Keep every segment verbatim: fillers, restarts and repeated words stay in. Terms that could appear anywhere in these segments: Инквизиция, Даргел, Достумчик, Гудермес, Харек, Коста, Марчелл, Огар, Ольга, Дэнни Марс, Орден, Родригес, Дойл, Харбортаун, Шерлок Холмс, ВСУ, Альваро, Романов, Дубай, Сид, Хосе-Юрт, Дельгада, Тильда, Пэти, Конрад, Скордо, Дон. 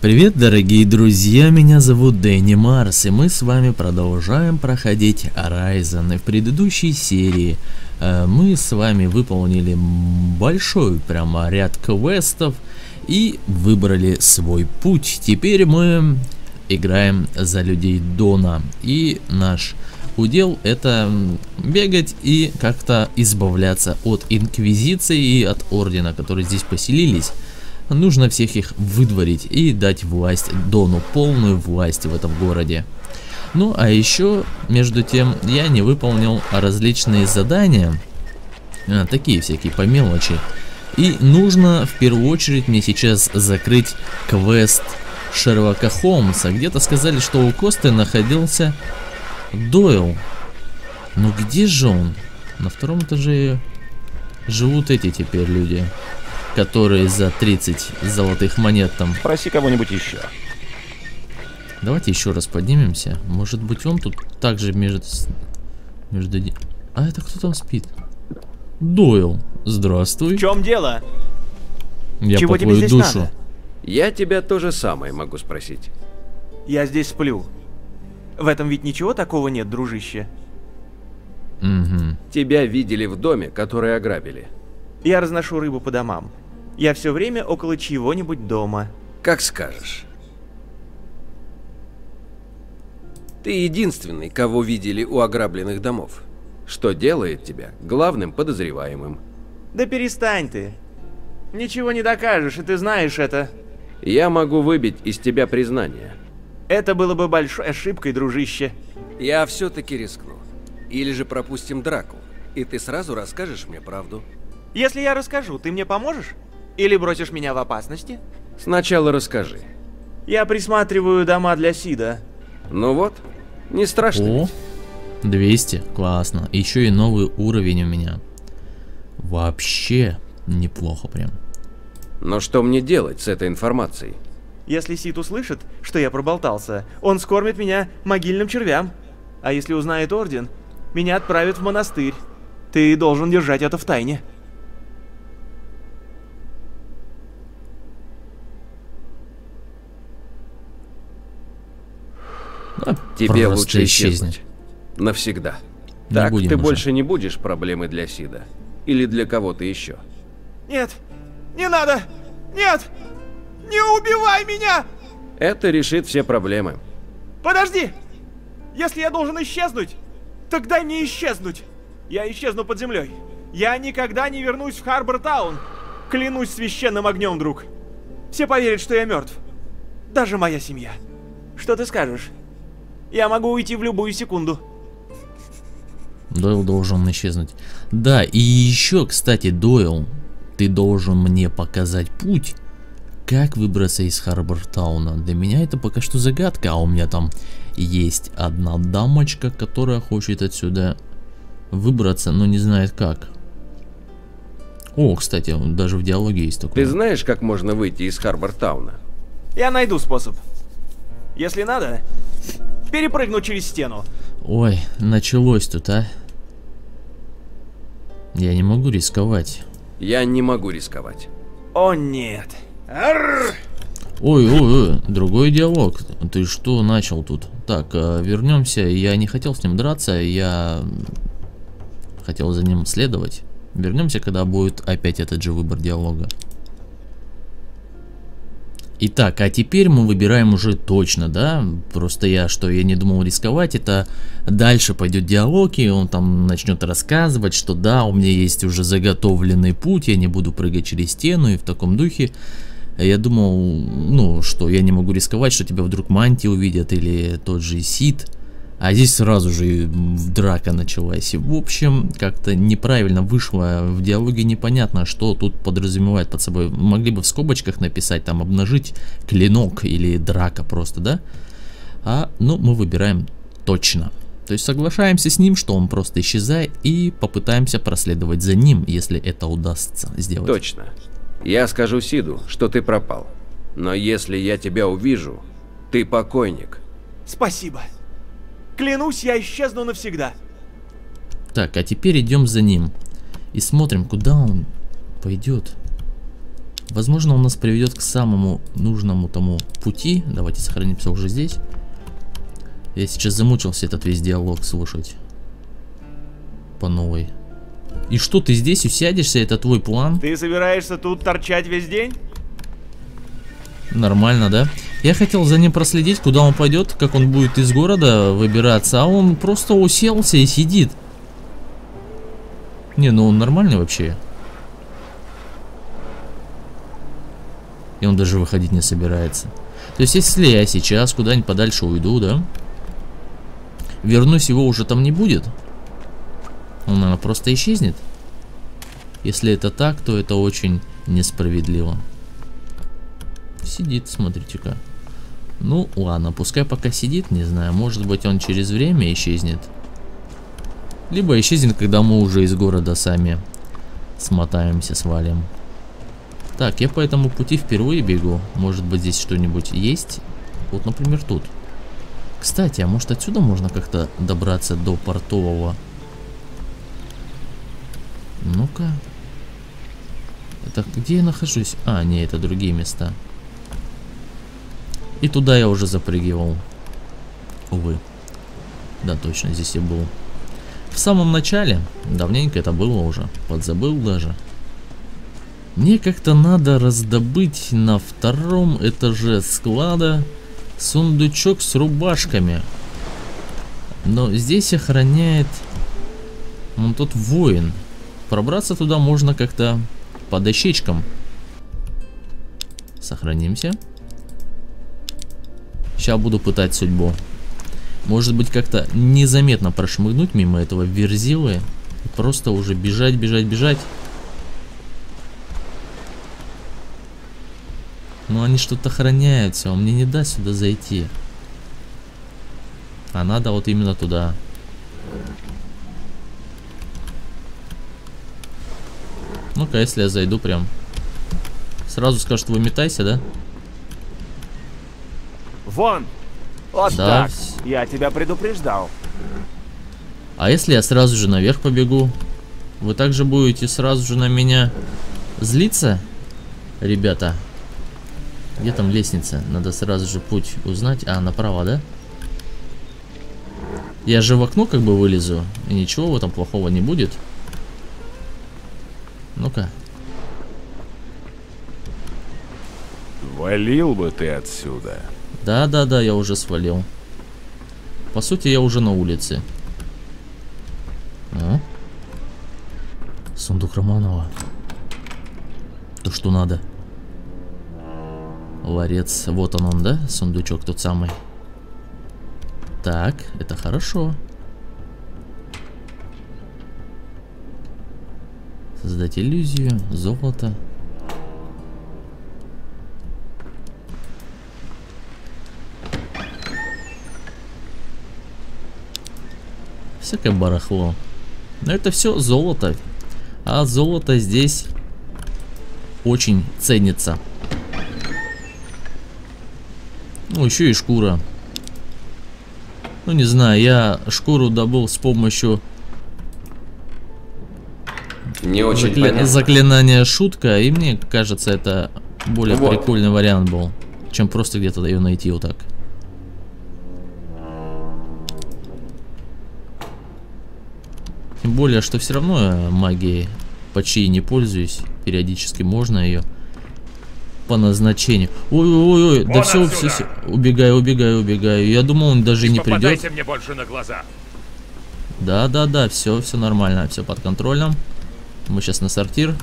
Привет, дорогие друзья, меня зовут Дэнни Марс, и мы с вами продолжаем проходить Risen. И в предыдущей серии э, мы с вами выполнили большой прямо ряд квестов и выбрали свой путь. Теперь мы играем за людей Дона, и наш удел — это бегать и как-то избавляться от Инквизиции и от Ордена, которые здесь поселились. Нужно всех их выдворить и дать власть Дону, полную власть в этом городе. Ну а еще, между тем, я не выполнил различные задания, а, такие всякие по мелочи. И нужно в первую очередь мне сейчас закрыть квест Шерлока Холмса. Где-то сказали, что у Косты находился Дойл. Но где же он? На втором этаже живут эти теперь люди, которые за тридцать золотых монет там. Спроси кого-нибудь еще. Давайте еще раз поднимемся. Может быть, он тут также между... между... А это кто там спит? Дойл, здравствуй. В чем дело? Я Чего по тебе твою здесь душу. Надо? Я тебя то же самое могу спросить. Я здесь сплю. В этом ведь ничего такого нет, дружище. Угу. Тебя видели в доме, который ограбили. Я разношу рыбу по домам. Я все время около чьего-нибудь дома. Как скажешь. Ты единственный, кого видели у ограбленных домов. Что делает тебя главным подозреваемым. Да перестань ты. Ничего не докажешь, и ты знаешь это. Я могу выбить из тебя признание. Это было бы большой ошибкой, дружище. Я все-таки рискну. Или же пропустим драку, и ты сразу расскажешь мне правду. Если я расскажу, ты мне поможешь? Или бросишь меня в опасности? Сначала расскажи. Я присматриваю дома для Сида. Ну вот, не страшно. О, двести, классно. Еще и новый уровень у меня. Вообще неплохо прям. Но что мне делать с этой информацией? Если Сид услышит, что я проболтался, он скормит меня могильным червям. А если узнает Орден, меня отправят в монастырь. Ты должен держать это в тайне. А тебе лучше исчезнуть. Навсегда. Не так ты уже. Больше не будешь проблемой для Сида. Или для кого-то еще. Нет. Не надо. Нет. Не убивай меня. Это решит все проблемы. Подожди. Если я должен исчезнуть, тогда не исчезнуть. Я исчезну под землей. Я никогда не вернусь в Харбортаун. Клянусь священным огнем, друг. Все поверят, что я мертв. Даже моя семья. Что ты скажешь? Я могу уйти в любую секунду. Дойл должен исчезнуть. Да, и еще, кстати, Дойл, ты должен мне показать путь, как выбраться из Харбортауна. Для меня это пока что загадка, а у меня там есть одна дамочка, которая хочет отсюда выбраться, но не знает как. О, кстати, даже в диалоге есть такое. Ты знаешь, как можно выйти из Харбортауна? Я найду способ. Если надо... перепрыгну через стену. Ой, началось тут, а? Я не могу рисковать. Я не могу рисковать. О, нет. Арр! Ой, ой, ой, другой диалог. Ты что начал тут? Так, вернемся. Я не хотел с ним драться, я хотел за ним следовать. Вернемся, когда будет опять этот же выбор диалога. Итак, а теперь мы выбираем уже точно, да? Просто я, что я не думал рисковать, это дальше пойдет диалог, и он там начнет рассказывать, что да, у меня есть уже заготовленный путь, я не буду прыгать через стену, и в таком духе. Я думал, ну, что я не могу рисковать, что тебя вдруг Манти увидят, или тот же Сид. А здесь сразу же драка началась. В общем, как-то неправильно вышло. В диалоге непонятно, что тут подразумевает под собой. Могли бы в скобочках написать, там, обнажить клинок или драка просто, да? А, ну, мы выбираем точно. То есть соглашаемся с ним, что он просто исчезает, и попытаемся проследовать за ним, если это удастся сделать. Точно. Я скажу Сиду, что ты пропал. Но если я тебя увижу, ты покойник. Спасибо. Клянусь, я исчезну навсегда. Так, а теперь идем за ним и смотрим, куда он пойдет. Возможно, он нас приведет к самому нужному тому пути. Давайте сохранимся уже здесь. Я сейчас замучился этот весь диалог слушать. По новой. И что, ты здесь усядешься? Это твой план? Ты собираешься тут торчать весь день? Нормально, да? Я хотел за ним проследить, куда он пойдет, как он будет из города выбираться. А он просто уселся и сидит. Не, ну он нормальный вообще. И он даже выходить не собирается. То есть, если я сейчас куда-нибудь подальше уйду, да? Вернусь, его уже там не будет. Он, наверное, просто исчезнет. Если это так, то это очень несправедливо. Сидит, смотрите-ка. Ну, ладно, пускай пока сидит, не знаю. Может быть, он через время исчезнет. Либо исчезнет, когда мы уже из города сами смотаемся, свалим. Так, я по этому пути впервые бегу. Может быть, здесь что-нибудь есть? Вот, например, тут. Кстати, а может отсюда можно как-то добраться до портового? Ну-ка. Так, где я нахожусь? А, не, это другие места. И туда я уже запрыгивал. Увы. Да, точно, здесь я был. В самом начале. Давненько это было уже. Подзабыл даже. Мне как-то надо раздобыть на втором этаже склада сундучок с рубашками. Но здесь охраняет вон тот воин. Пробраться туда можно как-то по дощечкам. Сохранимся. Сейчас буду пытать судьбу. Может быть, как-то незаметно прошмыгнуть мимо этого верзилы. И просто уже бежать, бежать, бежать. Но они что-то охраняются. Он мне не даст сюда зайти. А надо вот именно туда. Ну-ка, если я зайду прям. Сразу скажут, выметайся, да? Вон! Вот да. Так! Я тебя предупреждал. А если я сразу же наверх побегу? Вы также будете сразу же на меня злиться? Ребята. Где там лестница? Надо сразу же путь узнать. А, направо, да? Я же в окно как бы вылезу. И ничего в этом плохого не будет. Ну-ка. Валил бы ты отсюда. Да-да-да, я уже свалил. По сути, я уже на улице. А? Сундук Романова. То, что надо. Ларец. Вот он он, да? Сундучок тот самый. Так, это хорошо. Создать иллюзию, золото. Всякое барахло. Но это все золото. А золото здесь очень ценится. Ну, еще и шкура. Ну, не знаю, я шкуру добыл с помощью... Не очень Закля... понятно. Заклинание шутка, и мне кажется, это более вот. Прикольный вариант был, чем просто где-то ее найти вот так. Тем более, что все равно магией почти не пользуюсь, периодически можно ее по назначению. Ой-ой-ой, да все, все, все, убегаю, убегаю, убегаю. Я думал, он даже не придет. Мне больше на глаза. Да, да, да, все, все нормально, все под контролем. Мы сейчас на сортир.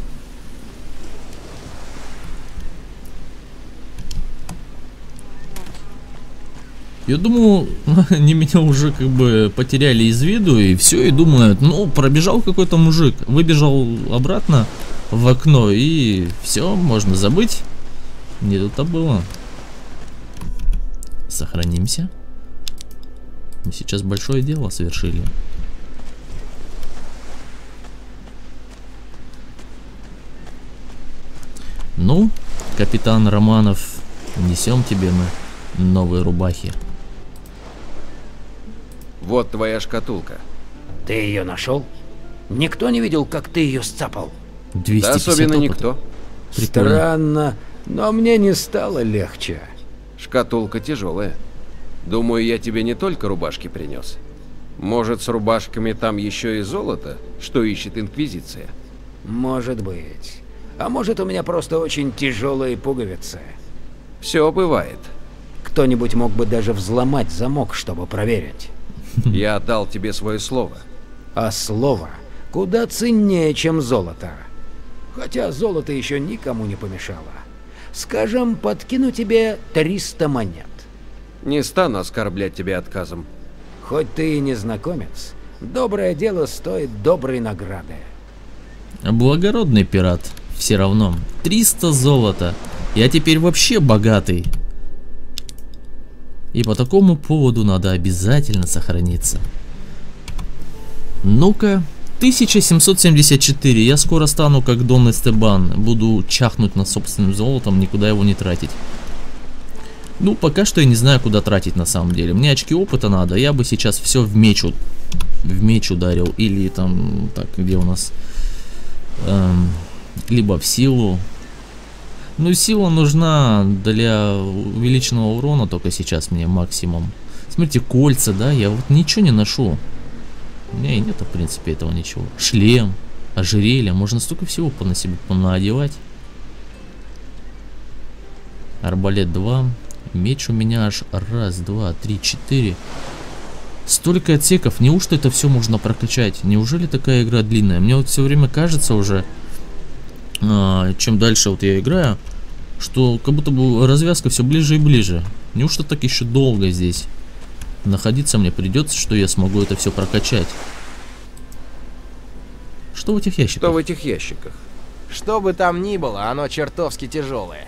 Я думаю, они меня уже как бы потеряли из виду и все, и думают, ну, пробежал какой-то мужик, выбежал обратно в окно и все, можно забыть. Не тут-то было. Сохранимся. Мы сейчас большое дело совершили. Ну, капитан Романов, несем тебе мы новые рубахи. Вот твоя шкатулка. Ты ее нашел? Никто не видел, как ты ее сцапал. двести пятьдесят да особенно опыта. Никто. Прикольно. Странно, но мне не стало легче. Шкатулка тяжелая. Думаю, я тебе не только рубашки принес. Может, с рубашками там еще и золото, что ищет Инквизиция? Может быть. А может, у меня просто очень тяжелые пуговицы. Все бывает. Кто-нибудь мог бы даже взломать замок, чтобы проверить. Я дал тебе свое слово. А слово куда ценнее, чем золото. Хотя золото еще никому не помешало. Скажем, подкину тебе триста монет. Не стану оскорблять тебя отказом. Хоть ты и незнакомец, доброе дело стоит доброй награды. Благородный пират, все равно. триста золота. Я теперь вообще богатый. И по такому поводу надо обязательно сохраниться. Ну-ка, тысяча семьсот семьдесят четыре. Я скоро стану как Дон Эстебан. Буду чахнуть над собственным золотом, никуда его не тратить. Ну, пока что я не знаю, куда тратить на самом деле. Мне очки опыта надо. Я бы сейчас все в меч, в меч ударил. Или там, так, где у нас? Эм, либо в силу. Ну, сила нужна для увеличенного урона только сейчас мне максимум. Смотрите, кольца, да? Я вот ничего не ношу. У меня и нету, в принципе, этого ничего. Шлем, ожерелье. Можно столько всего на себе понаодевать. Арбалет два. Меч у меня аж раз, два, три, четыре. Столько отсеков. Неужто это все можно прокачать? Неужели такая игра длинная? Мне вот все время кажется уже, чем дальше вот я играю, что как будто бы развязка все ближе и ближе. Неужто так еще долго здесь находиться мне придется, что я смогу это все прокачать? Что в этих ящиках? Что в этих ящиках? Что бы там ни было, оно чертовски тяжелое.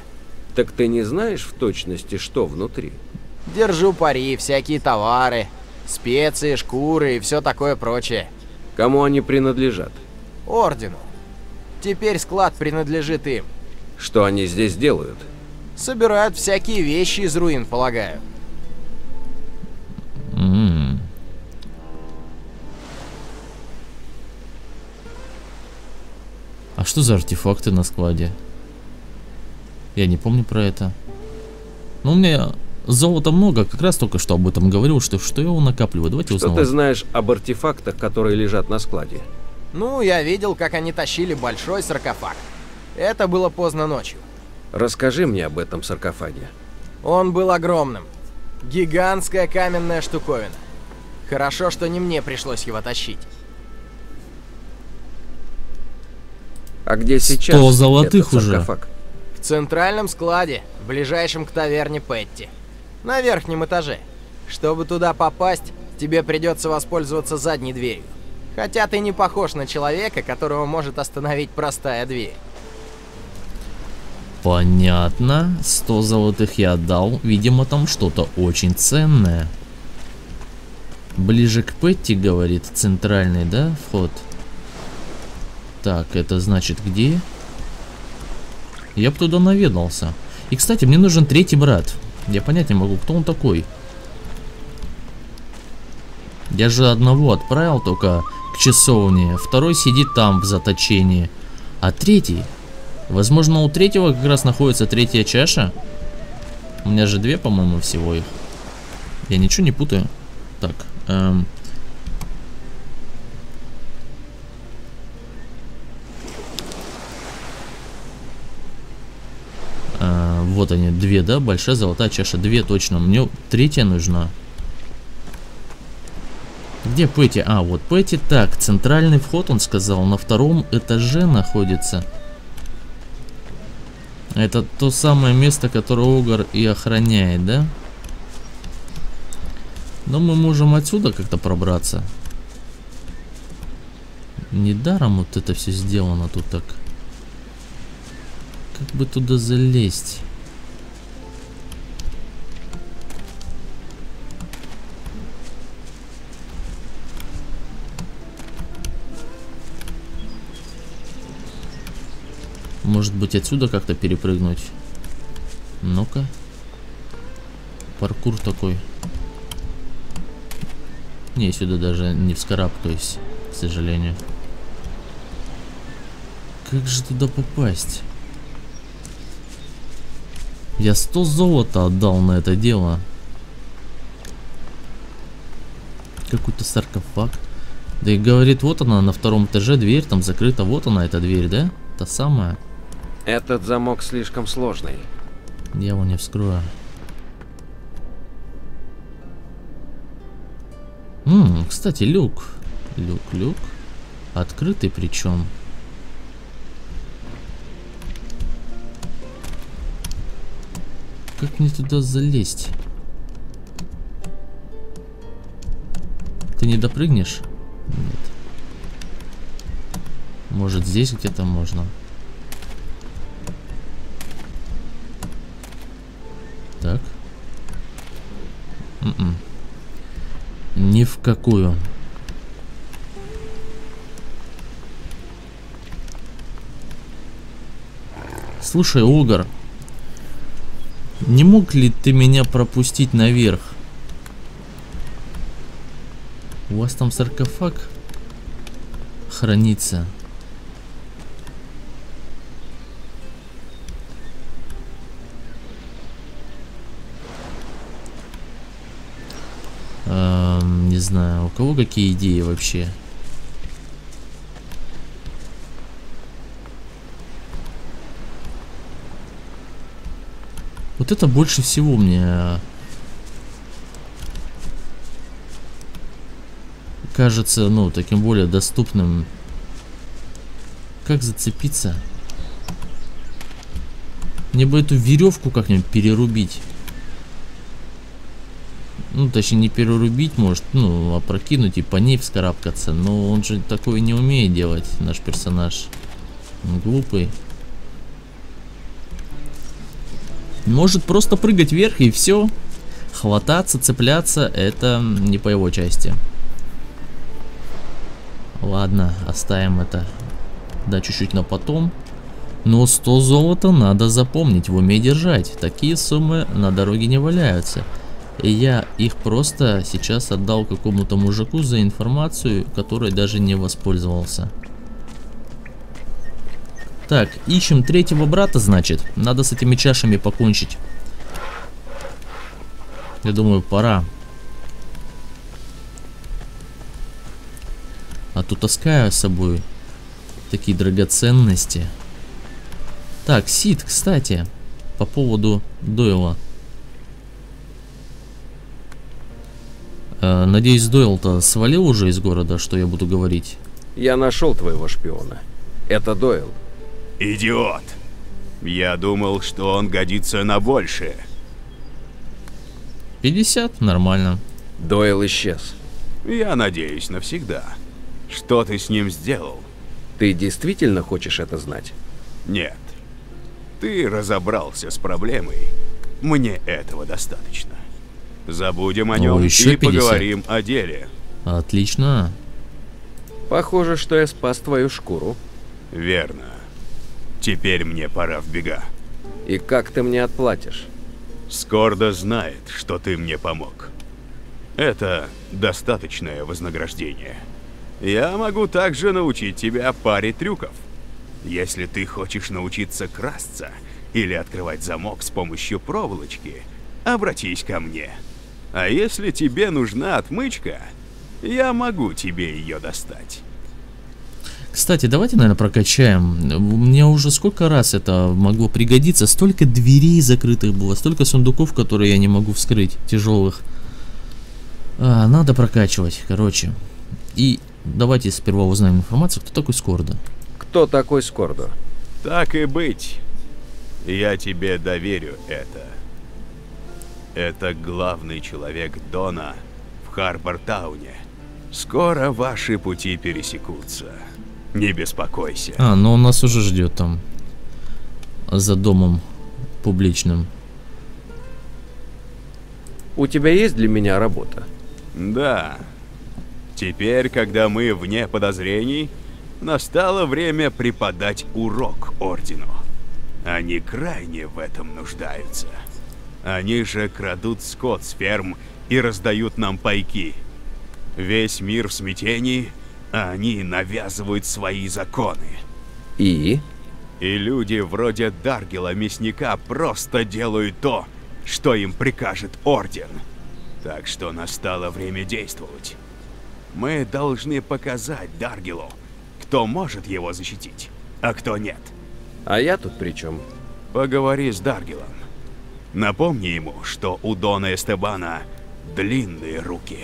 Так ты не знаешь в точности, что внутри? Держу пари, всякие товары, специи, шкуры и все такое прочее. Кому они принадлежат? Ордену. Теперь склад принадлежит им. Что они здесь делают? Собирают всякие вещи из руин, полагаю. Mm. А что за артефакты на складе? Я не помню про это. Но у меня золота много, как раз только что об этом говорил, что, что я его накапливаю. Давайте узнаем. Что ты знаешь об артефактах, которые лежат на складе? Ну, я видел, как они тащили большой саркофаг. Это было поздно ночью. Расскажи мне об этом саркофаге. Он был огромным. Гигантская каменная штуковина. Хорошо, что не мне пришлось его тащить. А где сейчас сто золотых этот саркофаг? Уже. В центральном складе, ближайшем к таверне Пэти. На верхнем этаже. Чтобы туда попасть, тебе придется воспользоваться задней дверью. Хотя ты не похож на человека, которого может остановить простая дверь. Понятно. сто золотых я отдал. Видимо, там что-то очень ценное. Ближе к Пэти, говорит, центральный, да, вход? Так, это значит где? Я бы туда наведался. И, кстати, мне нужен третий брат. Я понять не могу, кто он такой. Я же одного отправил только... часовне, второй сидит там в заточении, а третий, возможно, у третьего как раз находится третья чаша. У меня же две, по-моему, всего их. Я ничего не путаю. Так, эм... э, вот они две, да, большая золотая чаша, две точно. Мне третья нужна. Где Пэти? А, вот Пэти. Так, центральный вход, он сказал, на втором этаже находится. Это то самое место, которое Огар и охраняет, да? Но мы можем отсюда как-то пробраться. Недаром вот это все сделано тут так. Как бы туда залезть? Может быть, отсюда как-то перепрыгнуть? Ну-ка. Паркур такой. Не, сюда даже не вскарабкаюсь, к сожалению. Как же туда попасть? Я сто золота отдал на это дело. Какой-то саркофаг. Да и говорит, вот она на втором этаже дверь, там закрыта, вот она эта дверь, да? Та самая. Этот замок слишком сложный. Я его не вскрою. Ммм, кстати, люк. Люк, люк. Открытый причем. Как мне туда залезть? Ты не допрыгнешь? Нет. Может, здесь где-то можно. Так. М-м. Ни в какую. Слушай, Огар, не мог ли ты меня пропустить наверх? У вас там саркофаг хранится. Эм, не знаю, у кого какие идеи вообще? Вот это больше всего мне кажется, ну, таким более доступным. Как зацепиться? Мне бы эту веревку как-нибудь перерубить. Ну, точнее, не перерубить, может, ну, опрокинуть и по ней вскарабкаться. Но он же такое не умеет делать, наш персонаж. Он глупый. Может просто прыгать вверх и все. Хвататься, цепляться — это не по его части. Ладно, оставим это. Да, чуть-чуть на потом. Но сто золота надо запомнить, в уме держать. Такие суммы на дороге не валяются. И я их просто сейчас отдал какому-то мужику за информацию, которой даже не воспользовался. Так, ищем третьего брата, значит. Надо с этими чашами покончить. Я думаю, пора. А то таскаю с собой такие драгоценности. Так, Сид, кстати, по поводу Дойла. Э, надеюсь, Дойл-то свалил уже из города, что я буду говорить. Я нашел твоего шпиона. Это Дойл. Идиот! Я думал, что он годится на большее. пятьдесят? Нормально. Дойл исчез. Я надеюсь, навсегда. Что ты с ним сделал? Ты действительно хочешь это знать? Нет. Ты разобрался с проблемой. Мне этого достаточно. Забудем о нем и поговорим о деле. Отлично. Похоже, что я спас твою шкуру. Верно. Теперь мне пора в бега. И как ты мне отплатишь? Скордо знает, что ты мне помог. Это достаточное вознаграждение. Я могу также научить тебя паре трюков. Если ты хочешь научиться красться или открывать замок с помощью проволочки, обратись ко мне. А если тебе нужна отмычка, я могу тебе ее достать. Кстати, давайте, наверное, прокачаем. Мне уже сколько раз это могло пригодиться. Столько дверей закрытых было, столько сундуков, которые я не могу вскрыть, тяжелых. А, надо прокачивать, короче. И давайте сперва узнаем информацию, кто такой Скордо. Кто такой Скордо? Так и быть. Я тебе доверю это. Это главный человек Дона в Харбортауне. Скоро ваши пути пересекутся. Не беспокойся. А, но он нас уже ждет там. За домом публичным. У тебя есть для меня работа? Да. Теперь, когда мы вне подозрений, настало время преподать урок Ордену. Они крайне в этом нуждаются. Они же крадут скот с ферм и раздают нам пайки. Весь мир в смятении... Они навязывают свои законы. И? И люди вроде Даргела Мясника просто делают то, что им прикажет Орден. Так что настало время действовать. Мы должны показать Даргелу, кто может его защитить, а кто нет. А я тут при чем? Поговори с Даргелом. Напомни ему, что у Дона Эстебана длинные руки.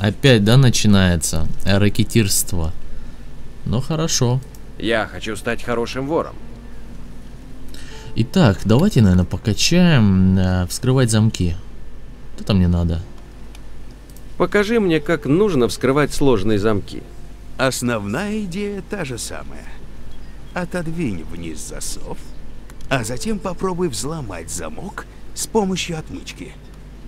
Опять, да, начинается ракетирство. Ну хорошо. Я хочу стать хорошим вором. Итак, давайте, наверное, покачаем э, вскрывать замки. Это мне надо. Покажи мне, как нужно вскрывать сложные замки. Основная идея та же самая. Отодвинь вниз засов, а затем попробуй взломать замок с помощью отмычки.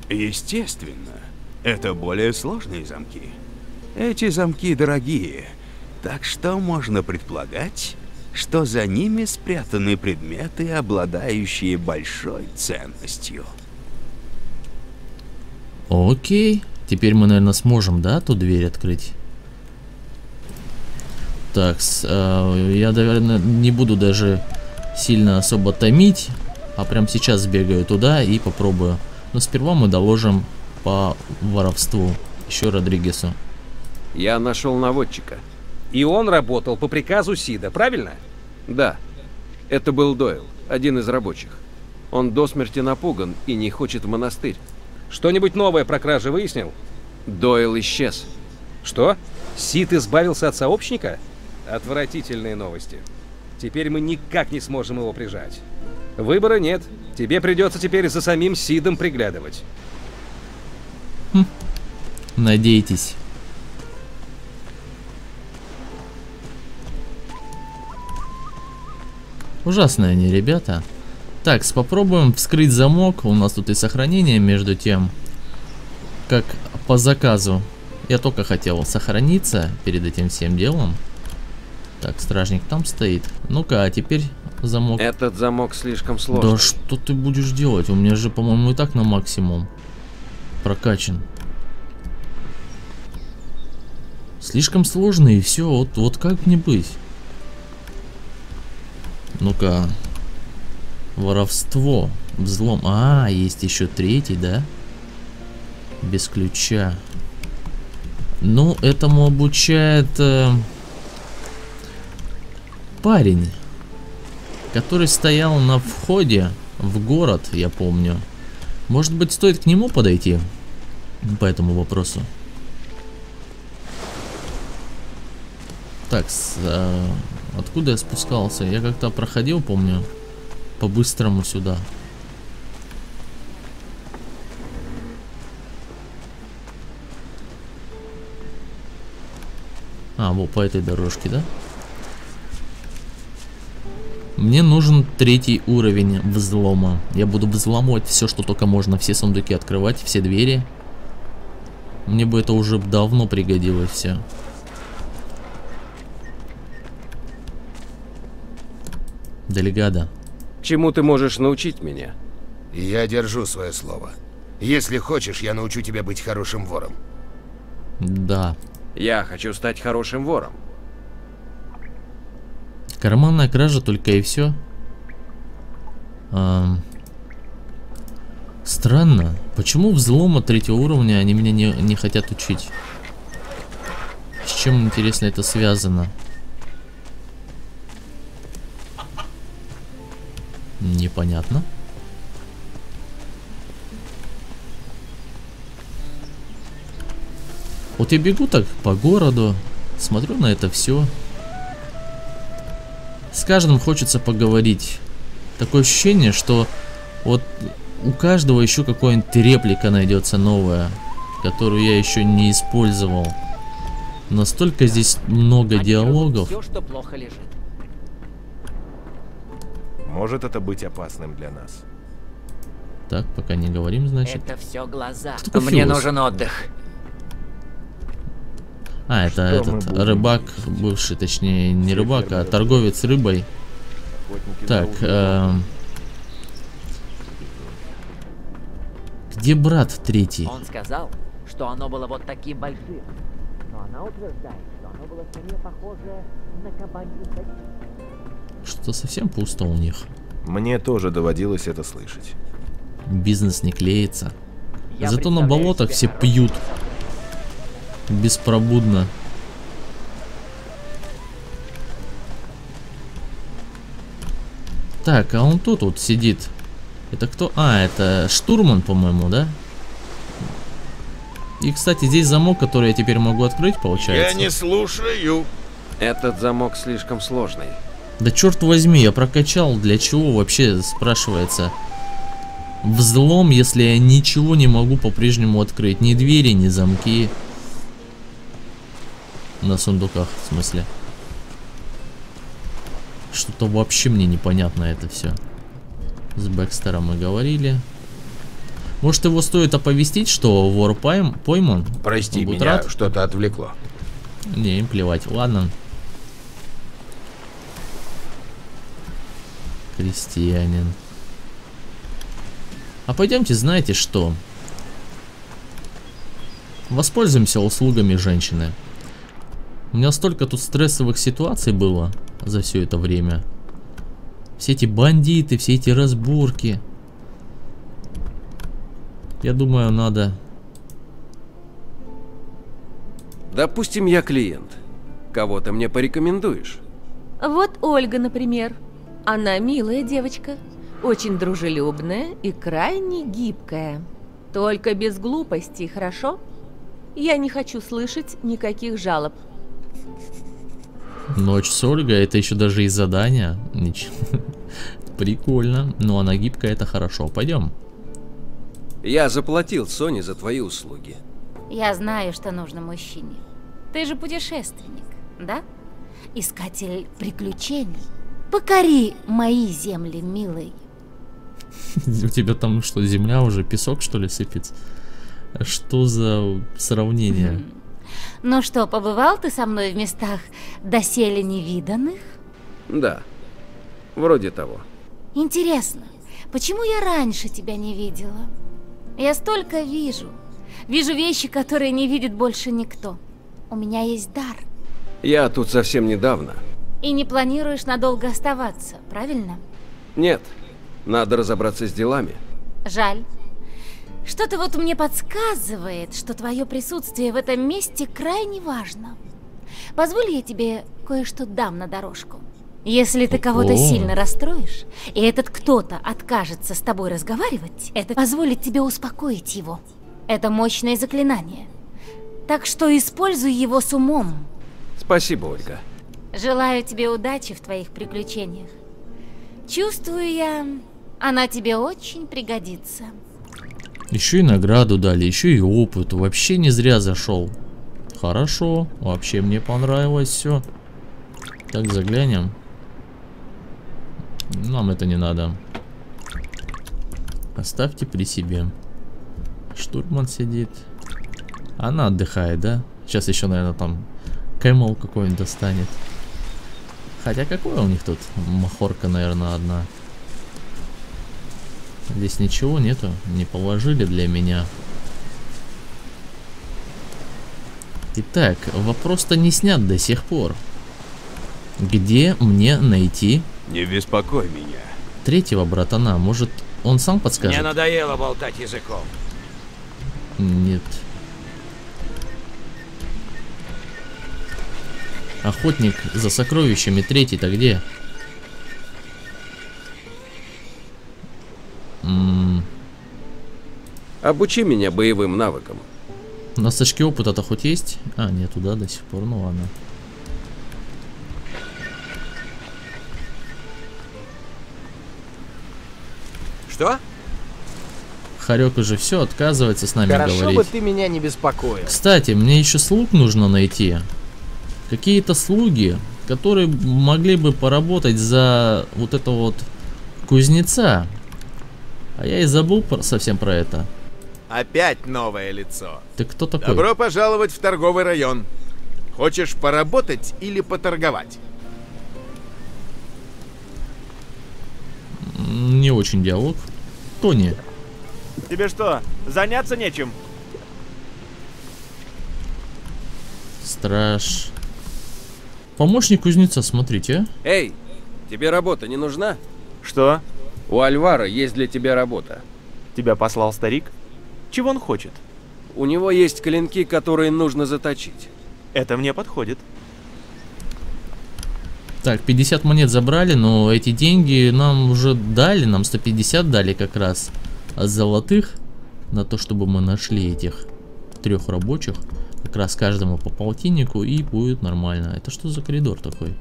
Естественно, это более сложные замки. Эти замки дорогие, так что можно предполагать, что за ними спрятаны предметы, обладающие большой ценностью. Окей. Теперь мы, наверное, сможем, да, ту дверь открыть? Так, э, я, наверное, не буду даже сильно особо томить, а прям сейчас сбегаю туда и попробую. Но сперва мы доложим по воровству еще Родригесу. Я нашел наводчика. И он работал по приказу Сида, правильно? Да. Это был Дойл, один из рабочих. Он до смерти напуган и не хочет в монастырь. Что-нибудь новое про кражи выяснил? Дойл исчез. Что? Сид избавился от сообщника? Отвратительные новости. Теперь мы никак не сможем его прижать. Выбора нет. Тебе придется теперь за самим Сидом приглядывать. Хм. Надейтесь. Ужасные они, ребята. Так, попробуем вскрыть замок. У нас тут и сохранение между тем, как по заказу. Я только хотел сохраниться перед этим всем делом. Так, стражник там стоит. Ну-ка, а теперь замок. Этот замок слишком сложный. Да что ты будешь делать? У меня же, по-моему, и так на максимум прокачан. Слишком сложный, и все. Вот, вот как не быть. Ну-ка. Воровство, взлом. А, есть еще третий, да? Без ключа. Ну, этому обучает э, парень, который стоял на входе в город, я помню. Может быть, стоит к нему подойти по этому вопросу? Так, с, э, откуда я спускался? Я как-то проходил, помню. По-быстрому сюда. А, вот по этой дорожке, да? Мне нужен третий уровень взлома. Я буду взломать все, что только можно. Все сундуки открывать, все двери. Мне бы это уже давно пригодилось все. Дельгада. Чему ты можешь научить меня? Я держу свое слово. Если хочешь, я научу тебя быть хорошим вором. Да. Я хочу стать хорошим вором. Карманная кража только и все. А... Странно. Почему взлома третьего уровня они меня не, не хотят учить? С чем, интересно, это связано? Непонятно. Вот я бегу так по городу, смотрю на это все. С каждым хочется поговорить. Такое ощущение, что вот у каждого еще какая-нибудь реплика найдется новая, которую я еще не использовал. Настолько здесь много диалогов. Все, что плохо лежит. Может это быть опасным для нас. Так, пока не говорим, значит. Это все глаза. Мне нужен отдых. А, это этот рыбак, бывший, точнее, не рыбак, а торговец рыбой. Так, э, где брат третий? Он сказал, что оно было вот таким большим. Но она утверждает, что оно Оно было скорее похоже на кабанью задницу. Что-то совсем пусто у них. Мне тоже доводилось это слышать. Бизнес не клеится. Я Зато на болотах все пьют. Беспробудно. Так, а он тут вот сидит. Это кто? А, это штурман, по-моему, да? И, кстати, здесь замок, который я теперь могу открыть, получается. Я не слушаю. Этот замок слишком сложный. Да черт возьми, я прокачал. Для чего вообще, спрашивается? Взлом, если я ничего не могу по-прежнему открыть. Ни двери, ни замки. На сундуках, в смысле. Что-то вообще мне непонятно это все. С Бэкстером мы говорили. Может, его стоит оповестить, что вор пойман? Прости меня, что-то отвлекло. Не, им плевать, ладно. Крестьянин. А пойдемте, знаете что? Воспользуемся услугами женщины. У меня столько тут стрессовых ситуаций было за все это время. Все эти бандиты, все эти разборки. Я думаю, надо... Допустим, я клиент. Кого ты мне порекомендуешь? Вот Ольга, например. Она милая девочка. Очень дружелюбная и крайне гибкая. Только без глупостей, хорошо? Я не хочу слышать никаких жалоб. Ночь с Ольгой, это еще даже и задание. Ничего. Прикольно. Но она гибкая, это хорошо. Пойдем. Я заплатил Соне за твои услуги. Я знаю, что нужно мужчине. Ты же путешественник, да? Искатель приключений. Покори мои земли, милый. У тебя там что, земля уже, песок что ли сыпется? Что за сравнение? Ну что, побывал ты со мной в местах доселе невиданных? Да, вроде того. Интересно, почему я раньше тебя не видела? Я столько вижу. Вижу вещи, которые не видит больше никто. У меня есть дар. Я тут совсем недавно. И не планируешь надолго оставаться, правильно? Нет, надо разобраться с делами. Жаль. Что-то вот мне подсказывает, что твое присутствие в этом месте крайне важно. Позволь, я тебе кое-что дам на дорожку. Если ты кого-то сильно расстроишь, и этот кто-то откажется с тобой разговаривать, это позволит тебе успокоить его. Это мощное заклинание. Так что используй его с умом. Спасибо, Ольга. Желаю тебе удачи в твоих приключениях. Чувствую я, она тебе очень пригодится. Еще и награду дали, еще и опыт. Вообще не зря зашел. Хорошо, вообще мне понравилось все. Так, заглянем. Нам это не надо. Оставьте при себе. Штурман сидит. Она отдыхает, да? Сейчас еще, наверное, там кэмл какой-нибудь достанет. Хотя какое у них тут? Махорка, наверное, одна. Здесь ничего нету, не положили для меня. Итак, вопрос-то не снят до сих пор. Где мне найти? Не беспокой меня. Третьего братана, может, он сам подскажет? Мне надоело болтать языком. Нет. Охотник за сокровищами, третий-то где? Обучи меня боевым навыкам. У нас очки опыта-то хоть есть? А, нет, туда до сих пор, ну ладно. Что? Харек уже все, отказывается с нами говорить. Хорошо бы ты меня не беспокоил. Кстати, мне еще слуг нужно найти. Какие-то слуги, которые могли бы поработать за вот этого вот кузнеца. А я и забыл про, совсем про это. Опять новое лицо. Ты кто такой? Добро пожаловать в торговый район. Хочешь поработать или поторговать? Не очень диалог. Тони. Тебе что, заняться нечем? Страж. Помощник кузнеца, смотрите. Эй, тебе работа не нужна? Что? У Альваро есть для тебя работа. Тебя послал старик? Чего он хочет? У него есть клинки, которые нужно заточить. Это мне подходит. Так, пятьдесят монет забрали, но эти деньги нам уже дали, нам сто пятьдесят дали как раз золотых на то, чтобы мы нашли этих трех рабочих. Как раз каждому по полтиннику, и будет нормально. Это что за коридор такой?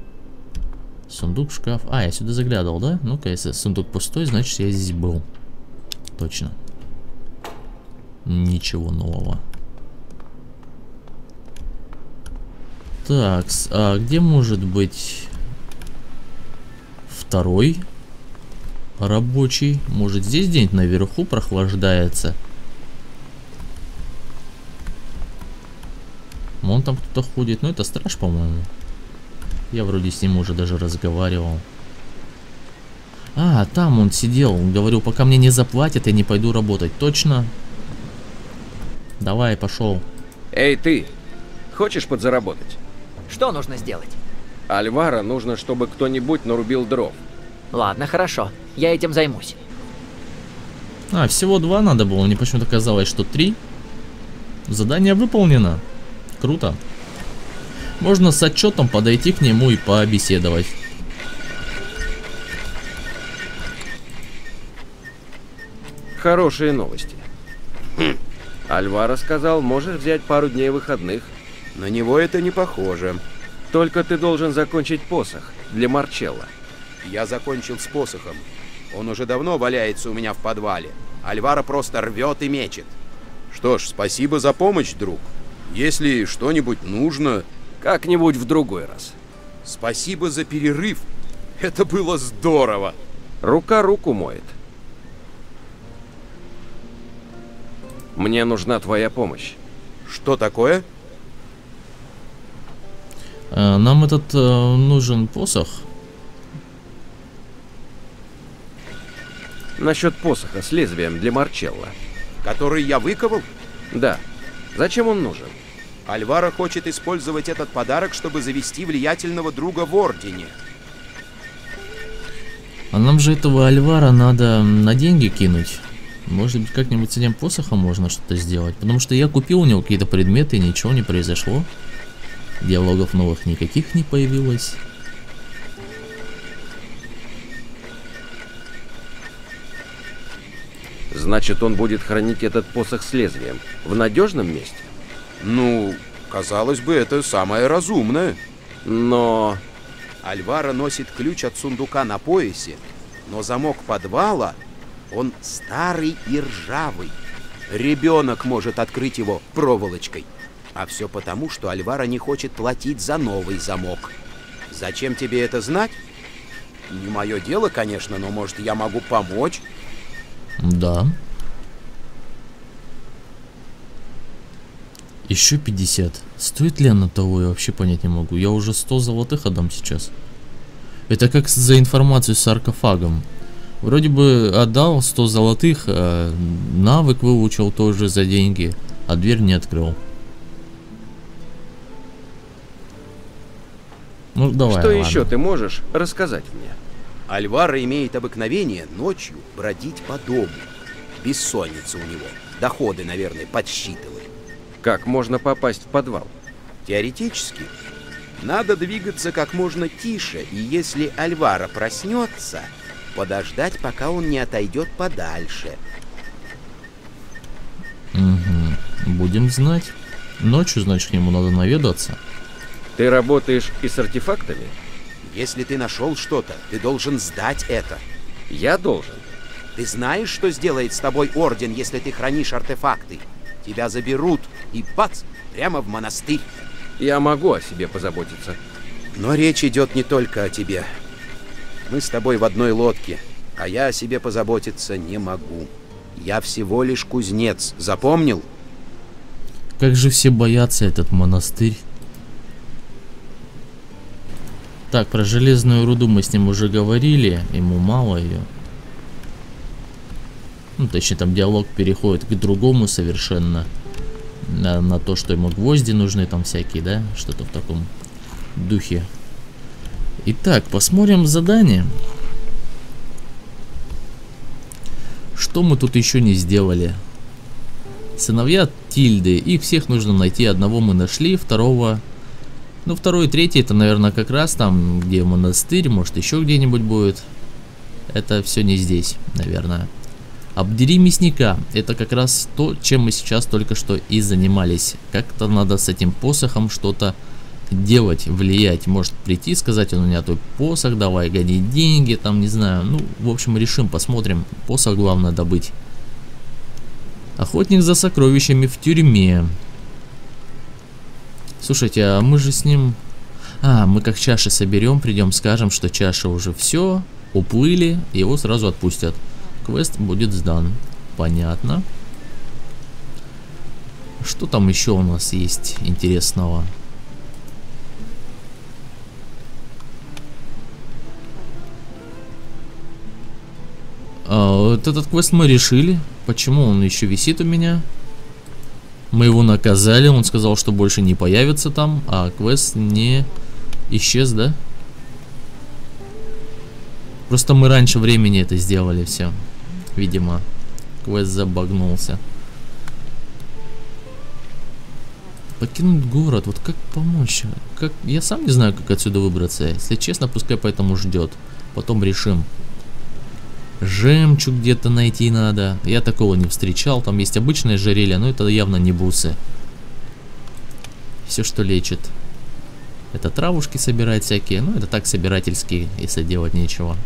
Сундук, шкаф. А, я сюда заглядывал, да? Ну-ка, если сундук пустой, значит я здесь был. Точно. Ничего нового. Так, а где может быть второй рабочий? Может, здесь где-нибудь наверху прохлаждается? Вон там кто-то ходит. Ну, это страж, по-моему. Я вроде с ним уже даже разговаривал. А, там он сидел. Он говорил, пока мне не заплатят, я не пойду работать. Точно? Давай, пошел. Эй, ты. Хочешь подзаработать? Что нужно сделать? Альваро нужно, чтобы кто-нибудь нарубил дров. Ладно, хорошо. Я этим займусь. А, всего два надо было. Мне почему-то казалось, что три. Задание выполнено. Круто. Можно с отчетом подойти к нему и побеседовать. Хорошие новости. Хм. Альваро сказал, можешь взять пару дней выходных. На него это не похоже. Только ты должен закончить посох для Марчелла. Я закончил с посохом. Он уже давно валяется у меня в подвале. Альваро просто рвет и мечет. Что ж, спасибо за помощь, друг. Если что-нибудь нужно... Как-нибудь в другой раз. Спасибо за перерыв. Это было здорово. Рука руку моет. Мне нужна твоя помощь. Что такое? Нам этот э, нужен посох. Насчет посоха с лезвием для Марчелла. Который я выковал? Да. Зачем он нужен? Альваро хочет использовать этот подарок, чтобы завести влиятельного друга в Ордене. А нам же этого Альваро надо на деньги кинуть. Может быть, как-нибудь с этим посохом можно что-то сделать. Потому что я купил у него какие-то предметы, и ничего не произошло. Диалогов новых никаких не появилось. Значит, он будет хранить этот посох с лезвием в надежном месте? Ну, казалось бы, это самое разумное. Но... Альваро носит ключ от сундука на поясе, но замок подвала, он старый и ржавый. Ребенок может открыть его проволочкой. А все потому, что Альваро не хочет платить за новый замок. Зачем тебе это знать? Не мое дело, конечно, но, может, я могу помочь? Да. Еще пятьдесят. Стоит ли она того, я вообще понять не могу. Я уже сто золотых отдам сейчас. Это как за информацию с саркофагом. Вроде бы отдал сто золотых, а навык выучил тоже за деньги, а дверь не открыл. Ну, давай, что ладно. Еще ты можешь рассказать мне? Альваро имеет обыкновение ночью бродить по дому. Бессонница у него. Доходы, наверное, подсчитывает. Как можно попасть в подвал? Теоретически. Надо двигаться как можно тише, и если Альваро проснется, подождать, пока он не отойдет подальше. Угу. Будем знать. Ночью, значит, к нему надо наведаться. Ты работаешь и с артефактами? Если ты нашел что-то, ты должен сдать это. Я должен? Ты знаешь, что сделает с тобой Орден, если ты хранишь артефакты? Тебя заберут и бац, прямо в монастырь. Я могу о себе позаботиться. Но речь идет не только о тебе. Мы с тобой в одной лодке, а я о себе позаботиться не могу. Я всего лишь кузнец, запомнил? Как же все боятся этот монастырь. Так, про железную руду мы с ним уже говорили, ему мало ее. Ну, точнее, там диалог переходит к другому совершенно. На, на то, что ему гвозди нужны, там всякие, да? Что-то в таком духе. Итак, посмотрим задание. Что мы тут еще не сделали? Сыновья Тильды. Их всех нужно найти. Одного мы нашли, второго... Ну, второй и третий, это, наверное, как раз там, где монастырь, может, еще где-нибудь будет. Это все не здесь, наверное. Обдери мясника. Это как раз то, чем мы сейчас только что и занимались. Как-то надо с этим посохом что-то делать, влиять. Может прийти, сказать, он у меня твой посох, давай, гони деньги, там, не знаю. Ну, в общем, решим, посмотрим. Посох главное добыть. Охотник за сокровищами в тюрьме. Слушайте, а мы же с ним... А, мы как чаши соберем, придем, скажем, что чаша уже все, уплыли, его сразу отпустят. Квест будет сдан. Понятно. Что там еще у нас есть интересного? А, вот этот квест мы решили. Почему он еще висит у меня? Мы его наказали, он сказал, что больше не появится там, а квест не исчез, да? Просто мы раньше времени это сделали все. Видимо, квест забагнулся. Покинуть город, вот как помочь? Как... Я сам не знаю, как отсюда выбраться. Если честно, пускай поэтому ждет. Потом решим. Жемчуг где-то найти надо. Я такого не встречал. Там есть обычное жерелье, но это явно не бусы. Все, что лечит. Это травушки собирать всякие. Ну, это так собирательские, если делать нечего.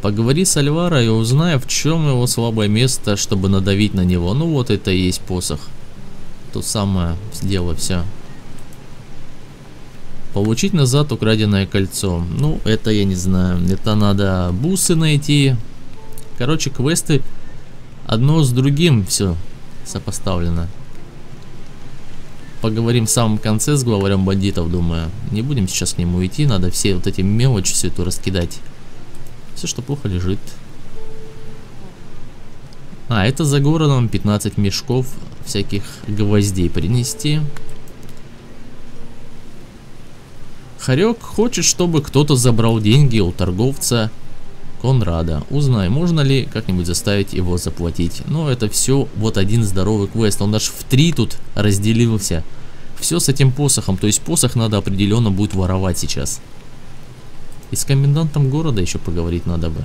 Поговори с Альваро и узнай, в чем его слабое место, чтобы надавить на него. Ну, вот это и есть посох. То самое дело все. Получить назад украденное кольцо. Ну, это я не знаю. Это надо бусы найти. Короче, квесты одно с другим все сопоставлено. Поговорим в самом конце с главарем бандитов, думаю. Не будем сейчас к нему идти. Надо все вот эти мелочи, все это раскидать. Все, что плохо, лежит. А, это за городом пятнадцать мешков всяких гвоздей принести. Харек хочет, чтобы кто-то забрал деньги у торговца Конрада. Узнай, можно ли как-нибудь заставить его заплатить. Но это все вот один здоровый квест. Он даже в три тут разделился. Все с этим посохом. То есть посох надо определенно будет воровать сейчас. И с комендантом города еще поговорить надо бы.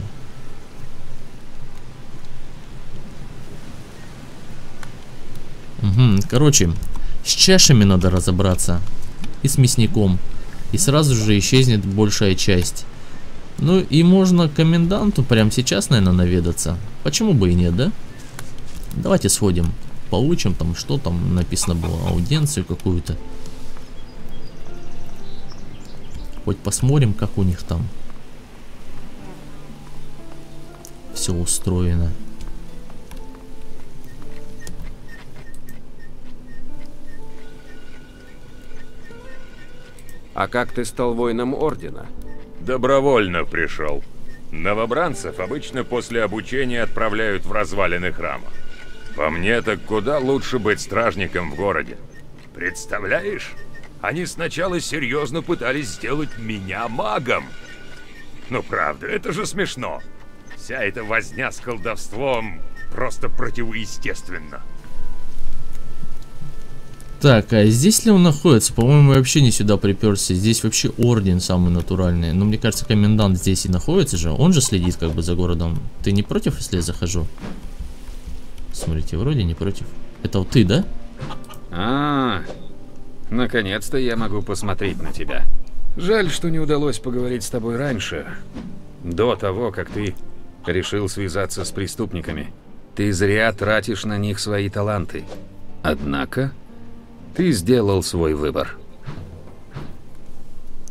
Угу. Короче, с чашами надо разобраться. И с мясником. И сразу же исчезнет большая часть. Ну и можно к коменданту прямо сейчас, наверное, наведаться. Почему бы и нет, да? Давайте сходим. Получим там, что там написано было. Аудиенцию какую-то. Хоть посмотрим, как у них там все устроено. А как ты стал воином Ордена? Добровольно пришел. Новобранцев обычно после обучения отправляют в развалины храма. По мне, так куда лучше быть стражником в городе. Представляешь? Они сначала серьезно пытались сделать меня магом. Ну правда, это же смешно. Вся эта возня с колдовством просто противоестественна. Так, а здесь ли он находится? По-моему, вообще не сюда приперся. Здесь вообще орден самый натуральный. Но мне кажется, комендант здесь и находится же. Он же следит как бы за городом. Ты не против, если я захожу? Смотрите, вроде не против. Это вот ты, да? А, наконец-то я могу посмотреть на тебя. Жаль, что не удалось поговорить с тобой раньше. До того, как ты решил связаться с преступниками. Ты зря тратишь на них свои таланты. Однако... Ты сделал свой выбор.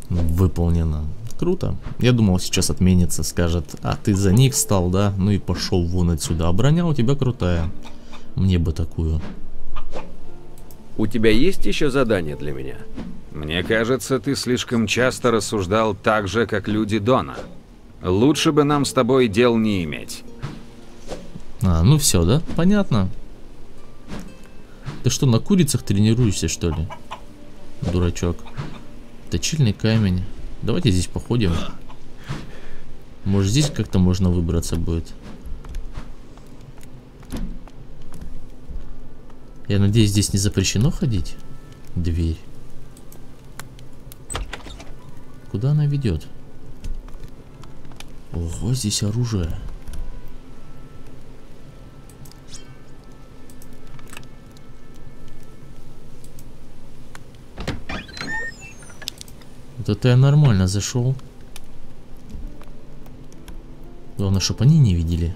Выполнено. Круто. Я думал, сейчас отменится, скажет, а ты за них стал, да? Ну и пошел вон отсюда. А броня у тебя крутая. Мне бы такую. У тебя есть еще задание для меня? Мне кажется, ты слишком часто рассуждал так же, как люди Дона. Лучше бы нам с тобой дел не иметь. А, ну все, да? Понятно. Ты что, на курицах тренируешься, что ли? Дурачок. Точильный камень. Давайте здесь походим. Может, здесь как-то можно выбраться будет. Я надеюсь, здесь не запрещено ходить? Дверь. Куда она ведет? Ого, здесь оружие. Вот это я нормально зашел. Главное, чтобы они не видели,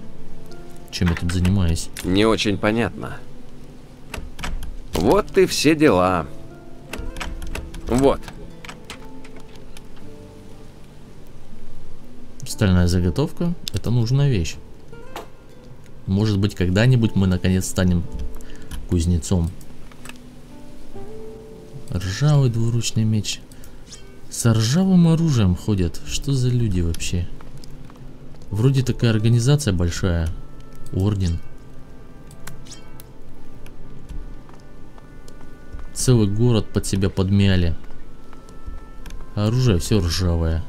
чем я тут занимаюсь. Не очень понятно. Вот и все дела. Вот. Стальная заготовка. Это нужная вещь. Может быть, когда-нибудь мы наконец станем кузнецом. Ржавый двуручный меч. С ржавым оружием ходят. Что за люди вообще? Вроде такая организация большая. Орден. Целый город под себя подмяли. Оружие все ржавое.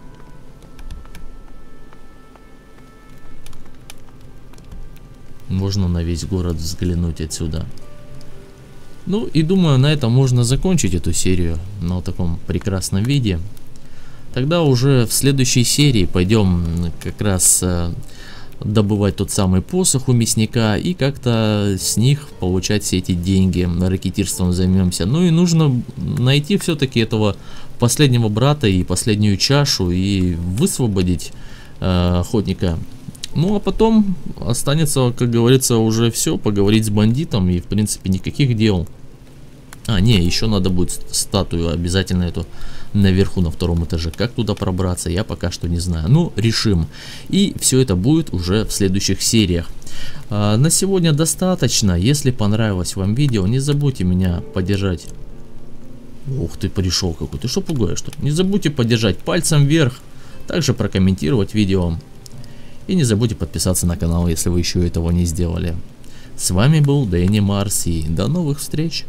Можно на весь город взглянуть отсюда. Ну и думаю, на этом можно закончить эту серию. На вот таком прекрасном виде. Тогда уже в следующей серии пойдем как раз добывать тот самый посох у мясника. И как-то с них получать все эти деньги. Ракетирством займемся. Ну и нужно найти все-таки этого последнего брата и последнюю чашу. И высвободить э, охотника. Ну а потом останется, как говорится, уже все, поговорить с бандитом и в принципе никаких дел. А, не, еще надо будет статую обязательно эту наверху на втором этаже. Как туда пробраться, я пока что не знаю. Ну, решим. И все это будет уже в следующих сериях. А, на сегодня достаточно. Если понравилось вам видео, не забудьте меня поддержать. Ух ты, пришел какой-то. Ты что, пугаешь, что ли? Не забудьте поддержать пальцем вверх. Также прокомментировать видео. И не забудьте подписаться на канал, если вы еще этого не сделали. С вами был Дэнни Марс и до новых встреч!